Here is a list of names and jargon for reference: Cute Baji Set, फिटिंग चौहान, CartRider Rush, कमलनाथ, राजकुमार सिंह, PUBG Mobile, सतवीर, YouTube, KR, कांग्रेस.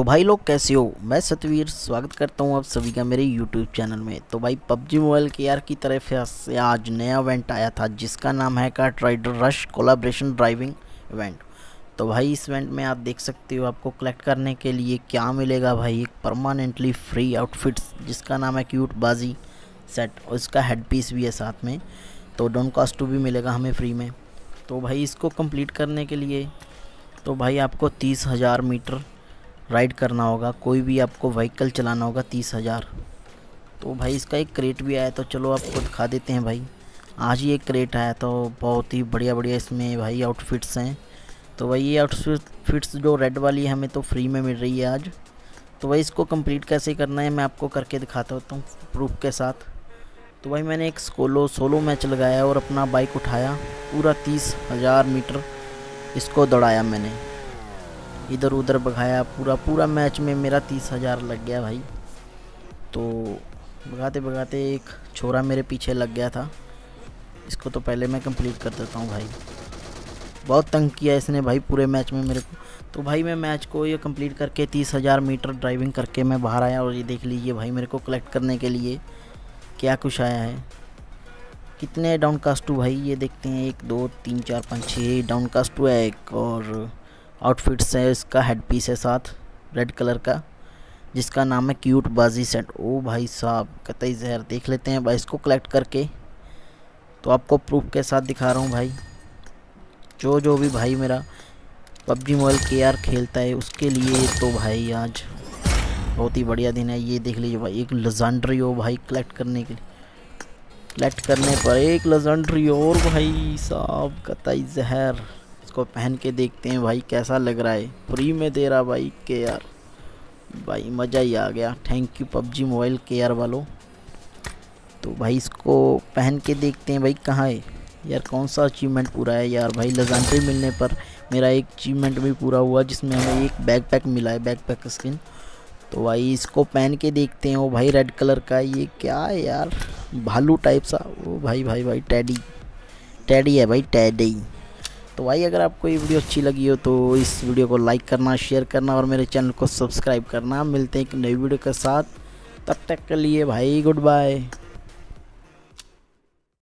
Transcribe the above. तो भाई लोग कैसे हो, मैं सतवीर स्वागत करता हूं आप सभी का मेरे YouTube चैनल में। तो भाई PUBG मोबाइल KR की तरफ से आज नया इवेंट आया था जिसका नाम है CartRider Rush collaboration driving event. तो भाई इस इवेंट में आप देख सकते हो आपको कलेक्ट करने के लिए क्या मिलेगा भाई, एक परमानेंटली फ्री आउटफिट्स जिसका नाम है क्यूट बाजी सेट और इसका हेड पीस भी है साथ में, तो डोंट कॉस्ट टू भी मिलेगा हमें फ्री में। तो भाई इसको कम्प्लीट करने के लिए तो भाई आपको 30,000 मीटर राइड करना होगा, कोई भी आपको व्हीकल चलाना होगा 30,000। तो भाई इसका एक क्रेट भी आया, तो चलो आपको दिखा देते हैं भाई। आज ही एक क्रेट आया तो बहुत ही बढ़िया बढ़िया इसमें भाई आउटफिट्स हैं। तो भाई ये आउटफिट्स जो रेड वाली है हमें तो फ्री में मिल रही है आज। तो भाई इसको कंप्लीट कैसे करना है मैं आपको करके दिखाता होता हूँ प्रूफ के साथ। तो भाई मैंने एक सोलो मैच लगाया और अपना बाइक उठाया, पूरा 30,000 मीटर इसको दौड़ाया, मैंने इधर उधर भगाया, पूरा मैच में मेरा 30,000 लग गया भाई। तो भगाते भगाते एक छोरा मेरे पीछे लग गया था, इसको तो पहले मैं कंप्लीट कर देता हूँ भाई। बहुत तंग किया इसने भाई पूरे मैच में मेरे को। तो भाई मैं मैच को ये कंप्लीट करके 30,000 मीटर ड्राइविंग करके मैं बाहर आया और ये देख लीजिए भाई मेरे को कलेक्ट करने के लिए क्या कुछ आया है, कितने डाउन कास्ट टू भाई ये देखते हैं, 1 2 3 4 5 6 डाउन कास्ट टू है एक, और आउटफिट्स है इसका हेड पीस है साथ रेड कलर का जिसका नाम है क्यूट बाजी सेट। ओ भाई साहब कतई जहर, देख लेते हैं भाई इसको कलेक्ट करके, तो आपको प्रूफ के साथ दिखा रहा हूँ भाई। जो भी भाई मेरा PUBG मोबाइल KR खेलता है उसके लिए तो भाई आज बहुत ही बढ़िया दिन है। ये देख लीजिए भाई एक लेजेंडरी हो भाई कलेक्ट करने के लिए, कलेक्ट करने पर एक लेजेंडरी और भाई साहब कतई जहर, इसको पहन के देखते हैं भाई कैसा लग रहा है। फ्री में दे रहा भाई KR, भाई मज़ा ही आ गया। Thank you PUBG mobile KR वालों। तो भाई इसको पहन के देखते हैं भाई कहाँ है यार, कौन सा अचीवमेंट पूरा है यार। भाई लेजेंडरी मिलने पर मेरा एक अचीवमेंट भी पूरा हुआ जिसमें हमें एक बैकपैक मिला है, बैकपैक स्किन। तो भाई इसको पहन के देखते हैं, वो भाई रेड कलर का ये क्या है यार, भालू टाइप सा। वो भाई भाई भाई टैडी है भाई, टैडी। तो भाई अगर आपको ये वीडियो अच्छी लगी हो तो इस वीडियो को लाइक करना, शेयर करना और मेरे चैनल को सब्सक्राइब करना। मिलते हैं एक नई वीडियो के साथ, तब तक के लिए भाई गुड बाय।